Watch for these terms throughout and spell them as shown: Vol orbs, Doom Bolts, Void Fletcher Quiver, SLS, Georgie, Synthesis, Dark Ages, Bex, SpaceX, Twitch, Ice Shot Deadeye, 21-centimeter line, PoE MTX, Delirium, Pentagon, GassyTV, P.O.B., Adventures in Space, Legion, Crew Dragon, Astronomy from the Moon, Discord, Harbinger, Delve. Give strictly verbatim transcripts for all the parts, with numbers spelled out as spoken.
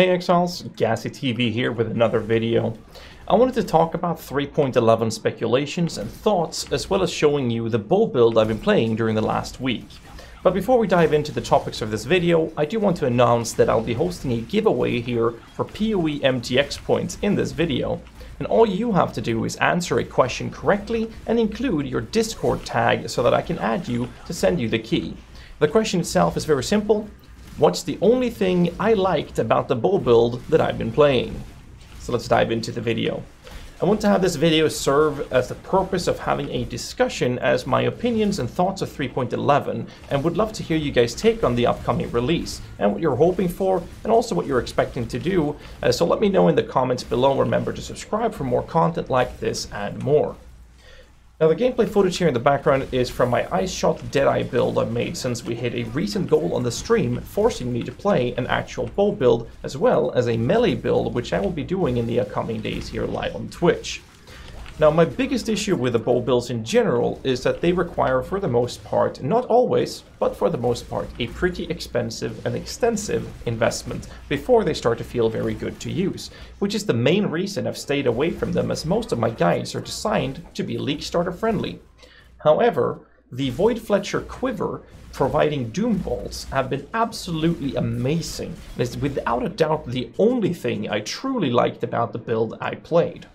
Hey Exiles, GassyTV here with another video. I wanted to talk about three point eleven speculations and thoughts, as well as showing you the bow build I've been playing during the last week. But before we dive into the topics of this video, I do want to announce that I'll be hosting a giveaway here for P O E M T X points in this video. And all you have to do is answer a question correctly and include your Discord tag so that I can add you to send you the key. The question itself is very simple. What's the only thing I liked about the bow build that I've been playing? So let's dive into the video. I want to have this video serve as the purpose of having a discussion as my opinions and thoughts of three point eleven, and would love to hear you guys take on the upcoming release and what you're hoping for and also what you're expecting to do. Uh, so let me know in the comments below. Remember to subscribe for more content like this and more. Now the gameplay footage here in the background is from my Ice Shot Deadeye build I've made since we hit a recent goal on the stream, forcing me to play an actual bow build as well as a melee build, which I will be doing in the upcoming days here live on Twitch. Now my biggest issue with the bow builds in general is that they require, for the most part, not always, but for the most part, a pretty expensive and extensive investment before they start to feel very good to use, which is the main reason I've stayed away from them, as most of my guides are designed to be League Starter friendly. However, the Void Fletcher Quiver providing Doom Bolts have been absolutely amazing, and is without a doubt the only thing I truly liked about the build I played.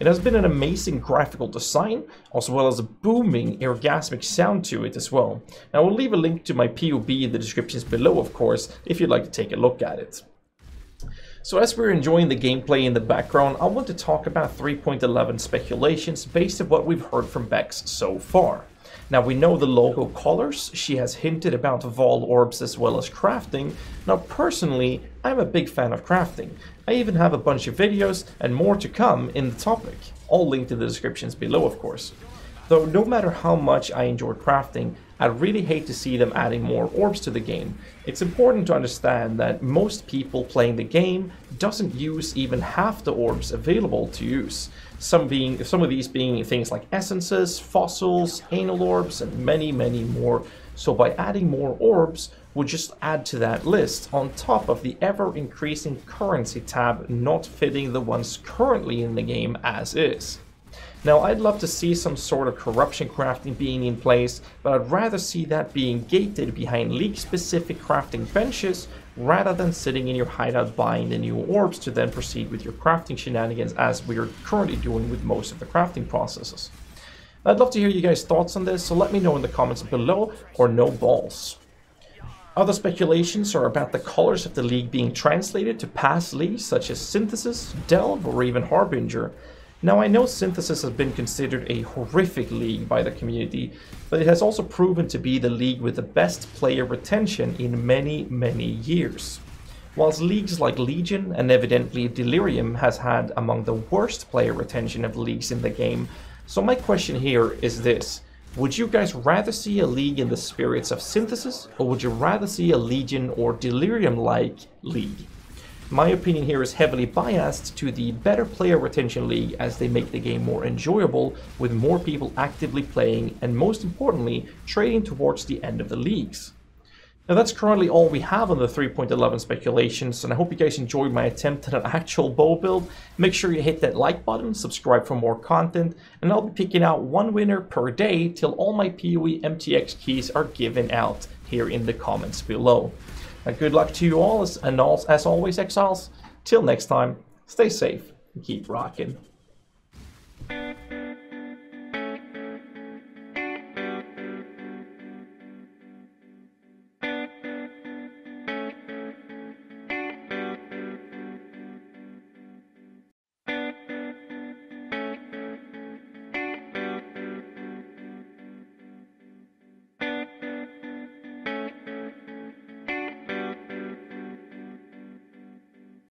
It has been an amazing graphical design, as well as a booming orgasmic sound to it as well. I will leave a link to my P O B in the descriptions below, of course, if you'd like to take a look at it. So as we're enjoying the gameplay in the background, I want to talk about three point eleven speculations based on what we've heard from Bex so far. Now we know the logo colors, she has hinted about Vol orbs as well as crafting. Now personally, I'm a big fan of crafting. I even have a bunch of videos and more to come in the topic, all linked in the descriptions below of course. Though no matter how much I enjoyed crafting, I really hate to see them adding more orbs to the game. It's important to understand that most people playing the game doesn't use even half the orbs available to use. Some being, some of these being things like essences, fossils, anal orbs, and many, many more. So by adding more orbs, we'll just add to that list on top of the ever-increasing currency tab not fitting the ones currently in the game as is. Now I'd love to see some sort of corruption crafting being in place, but I'd rather see that being gated behind league-specific crafting benches rather than sitting in your hideout buying the new orbs to then proceed with your crafting shenanigans as we are currently doing with most of the crafting processes. I'd love to hear you guys' thoughts on this, so let me know in the comments below or no balls. Other speculations are about the colors of the league being translated to past leagues such as Synthesis, Delve, or even Harbinger. Now I know Synthesis has been considered a horrific league by the community, but it has also proven to be the league with the best player retention in many, many years. Whilst leagues like Legion and evidently Delirium has had among the worst player retention of leagues in the game, so my question here is this. Would you guys rather see a league in the spirits of Synthesis, or would you rather see a Legion or Delirium-like league? My opinion here is heavily biased to the better player retention league, as they make the game more enjoyable with more people actively playing and, most importantly, trading towards the end of the leagues. Now that's currently all we have on the three point eleven speculations, and I hope you guys enjoyed my attempt at an actual bow build. Make sure you hit that like button, subscribe for more content, and I'll be picking out one winner per day till all my P O E M T X keys are given out here in the comments below. Good luck to you all, and as always, Exiles, till next time, stay safe and keep rocking.